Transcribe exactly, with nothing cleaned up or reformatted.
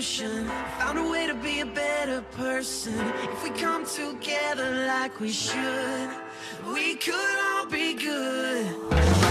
solution. Found a way to be a better person. If we come together like we should, we could all be good.